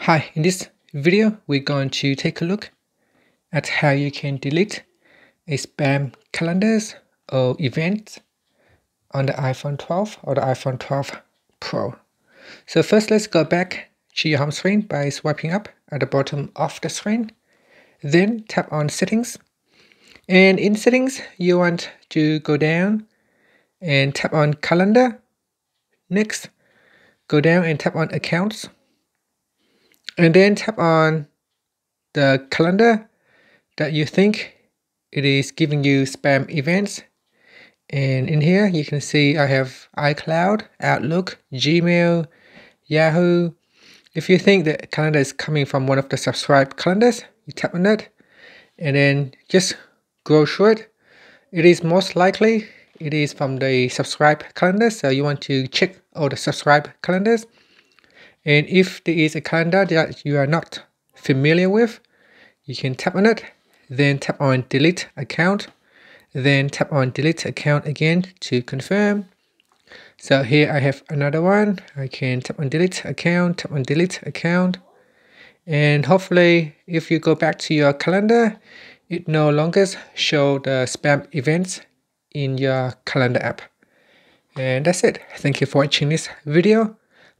Hi, in this video, we're going to take a look at how you can delete a spam calendars or events on the iPhone 12 or the iPhone 12 Pro. So first, let's go back to your home screen by swiping up at the bottom of the screen. Then tap on Settings. And in Settings, you want to go down and tap on Calendar. Next, go down and tap on Accounts. And then tap on the calendar that you think it is giving you spam events. And in here, you can see I have iCloud, Outlook, Gmail, Yahoo. If you think the calendar is coming from one of the subscribed calendars, you tap on it and then just go through it. It is most likely it is from the subscribed calendar, so you want to check all the subscribed calendars. And if there is a calendar that you are not familiar with, you can tap on it, then tap on Delete Account, then tap on Delete Account again to confirm. So here I have another one. I can tap on Delete Account, tap on Delete Account. And hopefully, if you go back to your calendar, it no longer shows the spam events in your calendar app. And that's it. Thank you for watching this video.